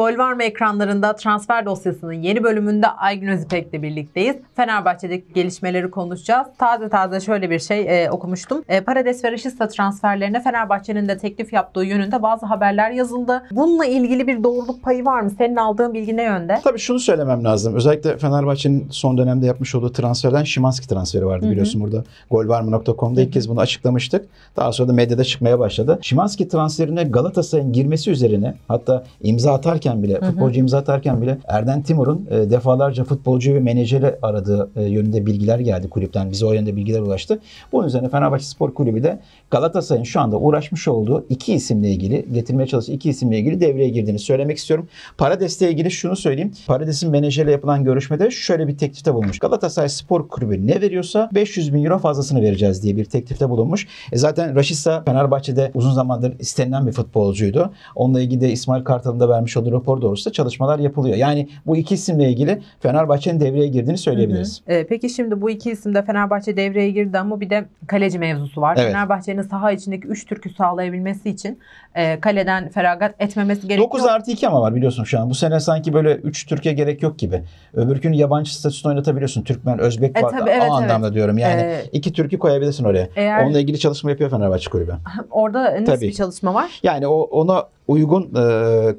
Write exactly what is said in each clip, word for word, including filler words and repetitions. Gol var mı ekranlarında transfer dosyasının yeni bölümünde Aygün Özipek'le birlikteyiz. Fenerbahçe'deki gelişmeleri konuşacağız. Taze taze şöyle bir şey e, okumuştum. E, Paredes ve Rashica transferlerine Fenerbahçe'nin de teklif yaptığı yönünde bazı haberler yazıldı. Bununla ilgili bir doğruluk payı var mı? Senin aldığın bilgi ne yönde? Tabii şunu söylemem lazım. Özellikle Fenerbahçe'nin son dönemde yapmış olduğu transferden Şimanski transferi vardı, hı hı, biliyorsun burada. golvarmı nokta com'da ilk kez bunu açıklamıştık. Daha sonra da medyada çıkmaya başladı. Şimanski transferine Galatasaray'ın girmesi üzerine, hatta imza atarken bile, hı hı, futbolcu imza atarken bile Erden Timur'un e, defalarca futbolcu ve menajeri aradığı e, yönünde bilgiler geldi kulüpten. Bize o yönde bilgiler ulaştı. Bunun üzerine Fenerbahçe Spor Kulübü de Galatasaray'ın şu anda uğraşmış olduğu iki isimle ilgili, getirmeye çalıştığı iki isimle ilgili devreye girdiğini söylemek istiyorum. Paredes'le ilgili şunu söyleyeyim. Paredes'in menajeriyle yapılan görüşmede şöyle bir teklifte bulunmuş. Galatasaray Spor Kulübü ne veriyorsa beş yüz bin euro fazlasını vereceğiz diye bir teklifte bulunmuş. E zaten Rashica Fenerbahçe'de uzun zamandır istenilen bir futbolcuydu. Onunla ilgili de İsmail Kartal'ın da vermiş olduğu rapor doğrusunda çalışmalar yapılıyor. Yani bu iki isimle ilgili Fenerbahçe'nin devreye girdiğini söyleyebiliriz. Hı hı. E, peki şimdi bu iki isimde Fenerbahçe devreye girdi ama bir de kaleci mevzusu var. Evet. Fenerbahçe'nin saha içindeki üç türkü sağlayabilmesi için e, kaleden feragat etmemesi gerekiyor. dokuz artı iki ama var biliyorsun şu an. Bu sene sanki böyle üç Türkiye gerek yok gibi. Öbürkünün yabancı statüsünü oynatabiliyorsun. Türkmen, Özbek e, var. Tabii, evet, o anlamda evet, diyorum. Yani e, iki türkü koyabilirsin oraya. Eğer... Onunla ilgili çalışma yapıyor Fenerbahçe kulübü. Orada nasıl bir çalışma var? Yani o, ona uygun e,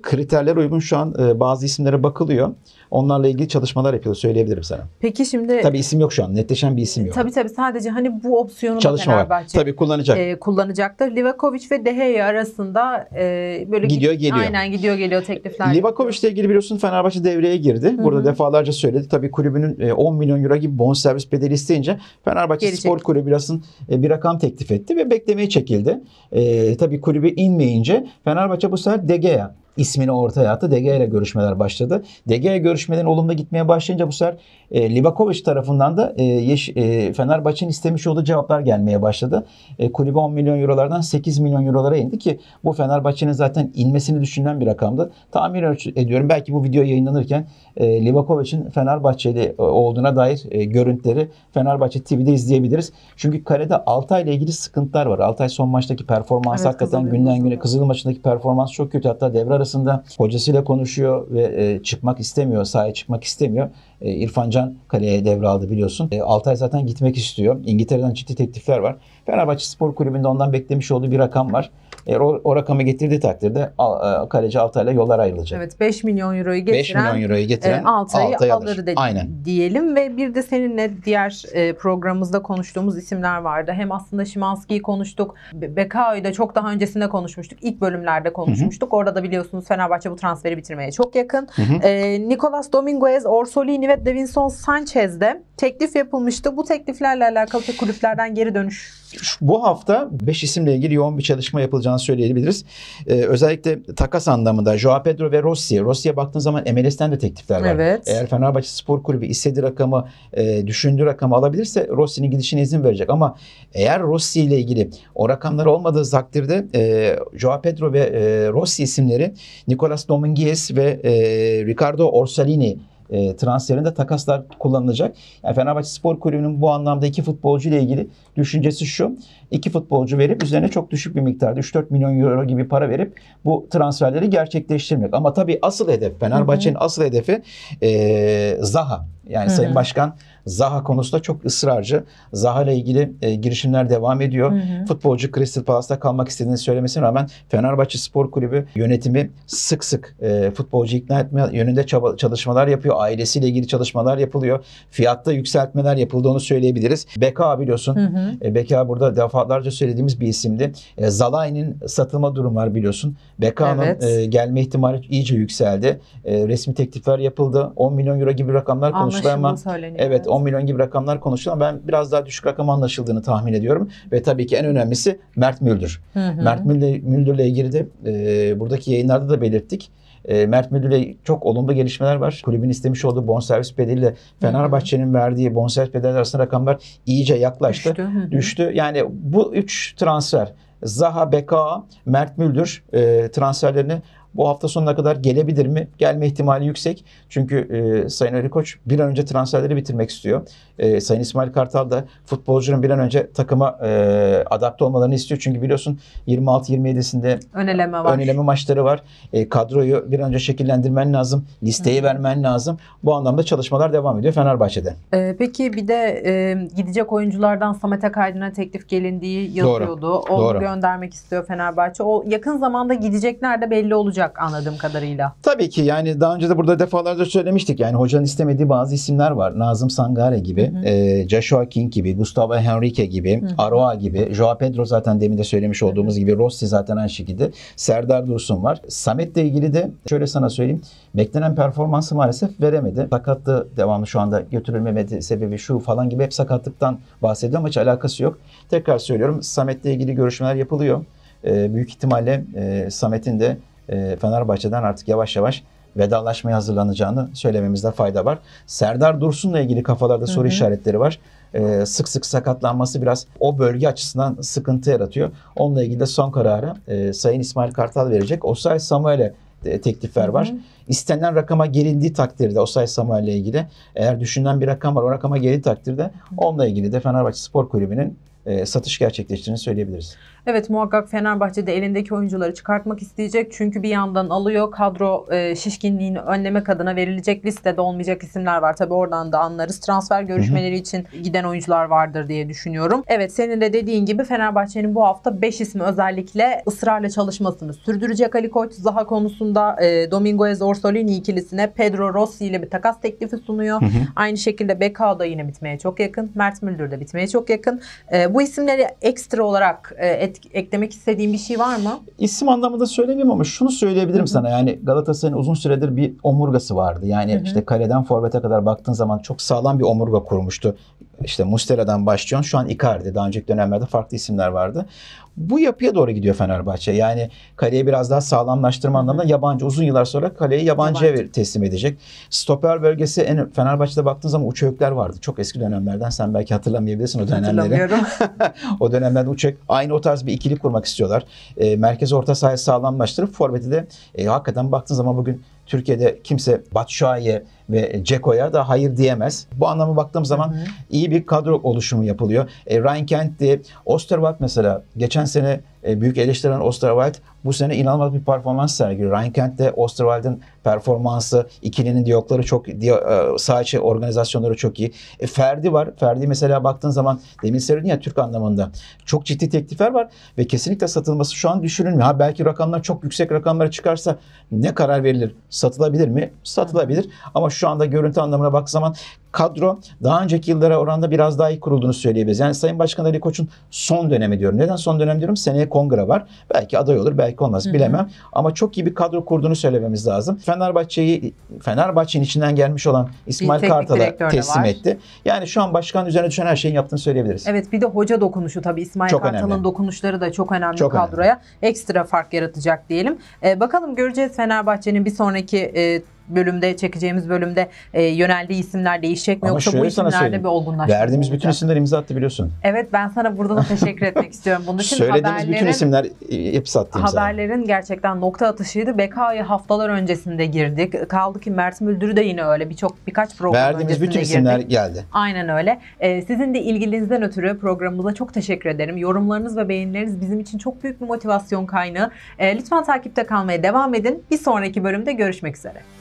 kriterlere uygun şu an e, bazı isimlere bakılıyor. Onlarla ilgili çalışmalar yapıyor, söyleyebilirim sana. Peki şimdi... Tabii isim yok şu an. Netleşen bir isim yok. Tabii tabii. Sadece hani bu opsiyonu çalışma Fenerbahçe var. Tabii kullanacak. E, kullanacaktır. Livakovic ve De Gea arasında e, böyle gidiyor geliyor. Aynen gidiyor geliyor teklifler. Livakovic ile ilgili biliyorsun Fenerbahçe devreye girdi. Hı-hı. Burada defalarca söyledi. Tabii kulübünün on milyon euro gibi bonservis bedeli isteyince Fenerbahçe Geri Spor çekti. Kulübü birazın bir rakam teklif etti ve beklemeye çekildi. E, tabii kulübe inmeyince Fenerbahçe bu sefer De Gea ismini ortaya attı. De Gea ile görüşmeler başladı. De Gea görüşmelerin olumlu gitmeye başlayınca bu sefer e, Livakovic tarafından da e, e, Fenerbahçe'nin istemiş olduğu cevaplar gelmeye başladı. E, kulübe on milyon eurolardan sekiz milyon eurolara indi ki bu Fenerbahçe'nin zaten inmesini düşünülen bir rakamdı. Tahmin ediyorum belki bu video yayınlanırken e, Livakovic'in Fenerbahçeli olduğuna dair e, görüntüleri Fenerbahçe T V'de izleyebiliriz. Çünkü kalede Altay ile ilgili sıkıntılar var. Altay son maçtaki performansı evet, hakikaten günden güne, Kızıl maçındaki performans çok kötü. Hatta devre arasında hocasıyla konuşuyor ve e, çıkmak istemiyor, sahaya çıkmak istemiyor. E, İrfan Can kaleye devraldı biliyorsun. E, Altay zaten gitmek istiyor. İngiltere'den ciddi teklifler var. Fenerbahçe Spor Kulübü'nde ondan beklemiş olduğu bir rakam var. Eğer o, o rakamı getirdiği takdirde a, a, kaleci Altay'la yollar ayrılacak. Evet, beş milyon euroyu getiren, beş milyon euroyu getiren e, Altay'ı Altay alır dedi, diyelim ve bir de seninle diğer e, programımızda konuştuğumuz isimler vardı. Hem aslında Şimanski'yi konuştuk. Be Bekao'yu da çok daha öncesinde konuşmuştuk. İlk bölümlerde konuşmuştuk. Hı hı. Orada da biliyorsunuz Fenerbahçe bu transferi bitirmeye çok yakın. Hı hı. E, Nicolas Dominguez, Orsolini ve Davinson Sanchez'de teklif yapılmıştı. Bu tekliflerle alakalı kulüplerden geri dönüş. Bu hafta beş isimle ilgili yoğun bir çalışma yapılacağını söyleyebiliriz. Ee, özellikle takas anlamında João Pedro ve Rossi. Rossi'ye baktığın zaman M L S'ten de teklifler var. Evet. Eğer Fenerbahçe Spor Kulübü istediği rakamı, e, düşündüğü rakamı alabilirse Rossi'nin gidişine izin verecek. Ama eğer Rossi ile ilgili o rakamlar olmadığı takdirde e, João Pedro ve e, Rossi isimleri Nicolas Dominguez ve e, Ricardo Orsolini E, transferinde takaslar kullanılacak. Yani Fenerbahçe Spor Kulübü'nün bu anlamda iki futbolcu ile ilgili düşüncesi şu. İki futbolcu verip üzerine çok düşük bir miktarda üç dört milyon euro gibi para verip bu transferleri gerçekleştirmek. Ama tabii asıl hedef, Fenerbahçe'nin asıl hedefi e, Zaha. Yani hı hı. Sayın Başkan Zaha konusunda çok ısrarcı. Zaha ile ilgili e, girişimler devam ediyor. Hı hı. Futbolcu Crystal Palace'da kalmak istediğini söylemesine rağmen Fenerbahçe Spor Kulübü yönetimi sık sık e, futbolcu ikna etme yönünde çaba, çalışmalar yapıyor. Ailesiyle ilgili çalışmalar yapılıyor. Fiyatta yükseltmeler yapıldığını söyleyebiliriz. Beka biliyorsun. Hı hı. E, Beka burada defalarca söylediğimiz bir isimdi. E, Zalai'nin satılma durumu var biliyorsun. Beka'nın evet. e, gelme ihtimali iyice yükseldi. E, resmi teklifler yapıldı. on milyon euro gibi rakamlar konuşuldu. Ama, evet on milyon gibi rakamlar konuşulan, ben biraz daha düşük rakam anlaşıldığını tahmin ediyorum. Ve tabii ki en önemlisi Mert Müldür. Hı hı. Mert Müldür'le ilgili de e, buradaki yayınlarda da belirttik. E, Mert Müldür'le çok olumlu gelişmeler var. Kulübün istemiş olduğu bonservis bedeliyle Fenerbahçe'nin verdiği bonservis bedeli arasında rakamlar iyice yaklaştı. Düştü. Hı hı. Düştü. Yani bu üç transfer Zaha, Beka, Mert Müldür e, transferlerini Bu hafta sonuna kadar gelebilir mi? Gelme ihtimali yüksek. Çünkü e, Sayın Ali Koç bir an önce transferleri bitirmek istiyor. E, Sayın İsmail Kartal da futbolcuların bir an önce takıma e, adapte olmalarını istiyor. Çünkü biliyorsun yirmi altı yirmi yedisinde öneleme, var. öneleme maçları var. E, kadroyu bir an önce şekillendirmen lazım. Listeyi Hı. vermen lazım. Bu anlamda çalışmalar devam ediyor Fenerbahçe'de. E, peki bir de e, gidecek oyunculardan Samet Akaydın'a teklif gelindiği yazıyordu. Doğru. O Doğru. göndermek istiyor Fenerbahçe. O yakın zamanda gidecekler de belli olacak anladığım kadarıyla. Tabii ki yani daha önce de burada defalarca söylemiştik. Yani hocanın istemediği bazı isimler var. Nazım Sangare gibi, hı hı. E, Joshua King gibi, Gustavo Henrique gibi, hı hı. Aroa gibi, João Pedro zaten demin de söylemiş olduğumuz hı hı. gibi, Rossi zaten aynı şekilde, Serdar Dursun var. Samet'le ilgili de şöyle sana söyleyeyim. Beklenen performansı maalesef veremedi. Sakatlığı devamlı şu anda götürülmemedi sebebi şu falan gibi hep sakatlıktan bahsediyor ama hiç alakası yok. Tekrar söylüyorum, Samet'le ilgili görüşmeler yapılıyor. E, büyük ihtimalle e, Samet'in de Fenerbahçe'den artık yavaş yavaş vedalaşmaya hazırlanacağını söylememizde fayda var. Serdar Dursun'la ilgili kafalarda soru hı hı. işaretleri var. Ee, sık sık sakatlanması biraz o bölge açısından sıkıntı yaratıyor. Onunla ilgili de son kararı e, Sayın İsmail Kartal verecek. Osay Samuel'e teklifler var. Hı hı. İstenilen rakama gelindiği takdirde Osay Samuel'le ilgili eğer düşünülen bir rakam var o rakama gelindiği takdirde hı hı. onunla ilgili de Fenerbahçe Spor Kulübü'nün satış gerçekleştirdiğini söyleyebiliriz. Evet, muhakkak Fenerbahçe'de elindeki oyuncuları çıkartmak isteyecek. Çünkü bir yandan alıyor, kadro şişkinliğini önlemek adına verilecek listede olmayacak isimler var. Tabii oradan da anlarız. Transfer görüşmeleri hı hı. için giden oyuncular vardır diye düşünüyorum. Evet, senin de dediğin gibi Fenerbahçe'nin bu hafta beş ismi özellikle ısrarla çalışmasını sürdürecek Ali Koç. Zaha konusunda e, Dominguez Orsolini ikilisine Pedro Rossi ile bir takas teklifi sunuyor. Hı hı. Aynı şekilde Becao da yine bitmeye çok yakın. Mert Müldür de bitmeye çok yakın. E, Bu isimleri ekstra olarak e, et, eklemek istediğim bir şey var mı? İsim anlamında söylemiyorum ama şunu söyleyebilirim Hı -hı. sana. Yani Galatasaray'ın uzun süredir bir omurgası vardı. Yani Hı -hı. işte kaleden forvete kadar baktığın zaman çok sağlam bir omurga kurmuştu. İşte Muslera'dan başlıyorsun. Şu an Icardi. Daha önceki dönemlerde farklı isimler vardı. Bu yapıya doğru gidiyor Fenerbahçe. Yani kaleyi biraz daha sağlamlaştırma anlamında yabancı uzun yıllar sonra kaleyi yabancıya yabancı. teslim edecek. Stoper bölgesi en Fenerbahçe'de baktığın zaman uçökler vardı. Çok eski dönemlerden sen belki hatırlamayabilirsin o dönemleri. O dönemlerde uçök. Aynı o tarz bir ikili kurmak istiyorlar. E, merkez orta sahayı sağlamlaştırıp forveti de e, hakikaten baktığın zaman bugün Türkiye'de kimse Batshuayi'ye ve Ceko'ya da hayır diyemez. Bu anlamda baktığım zaman hı hı. iyi bir kadro oluşumu yapılıyor. E, Ryan Kent'ti, Osterwald mesela. Geçen sene e, büyük eleştiren Osterwald bu sene inanılmaz bir performans sergiliyor. Ryan Kent'le Osterwald'ın performansı, ikilinin diyalogları çok, diy e, saha içi organizasyonları çok iyi. E, Ferdi var. Ferdi mesela baktığın zaman demin söyledin ya Türk anlamında. Çok ciddi teklifler var ve kesinlikle satılması şu an düşünülmüyor. Ha, belki rakamlar çok yüksek rakamlara çıkarsa ne karar verilir? Satılabilir mi? Satılabilir. Ama şu Şu anda görüntü anlamına baktığı zaman kadro daha önceki yıllara oranda biraz daha iyi kurulduğunu söyleyebiliriz. Yani Sayın Başkan Ali Koç'un son dönemi diyorum. Neden son dönem diyorum? Seneye kongre var. Belki aday olur, belki olmaz. Hı hı. Bilemem. Ama çok iyi bir kadro kurduğunu söylememiz lazım. Fenerbahçe'yi Fenerbahçe'nin içinden gelmiş olan İsmail Kartal'a teslim var. etti. Yani şu an başkan üzerine düşen her şeyin yaptığını söyleyebiliriz. Evet, bir de hoca dokunuşu tabii İsmail Kartal'ın dokunuşları da çok önemli çok kadroya. Önemli. Ekstra fark yaratacak diyelim. Ee, bakalım göreceğiz Fenerbahçe'nin bir sonraki e, bölümde çekeceğimiz bölümde e, yöneldiği isimler değişecek mi ama yoksa bu isimlerde bir olgunlaşma verdiğimiz olacak. Bütün isimler imza attı biliyorsun. Evet, ben sana burada da teşekkür etmek istiyorum. Bunun için söylediğimiz bütün isimler hepsi attı imza. Haberlerin gerçekten nokta atışıydı. Beka'ya haftalar öncesinde girdik. Kaldı ki Mert Müldür'ü de yine öyle birçok birkaç program verdiğimiz öncesinde bütün isimler girdik. Geldi. Aynen öyle. E, sizin de ilginizden ötürü programımıza çok teşekkür ederim. Yorumlarınız ve beğenileriniz bizim için çok büyük bir motivasyon kaynağı. E, lütfen takipte kalmaya devam edin. Bir sonraki bölümde görüşmek üzere.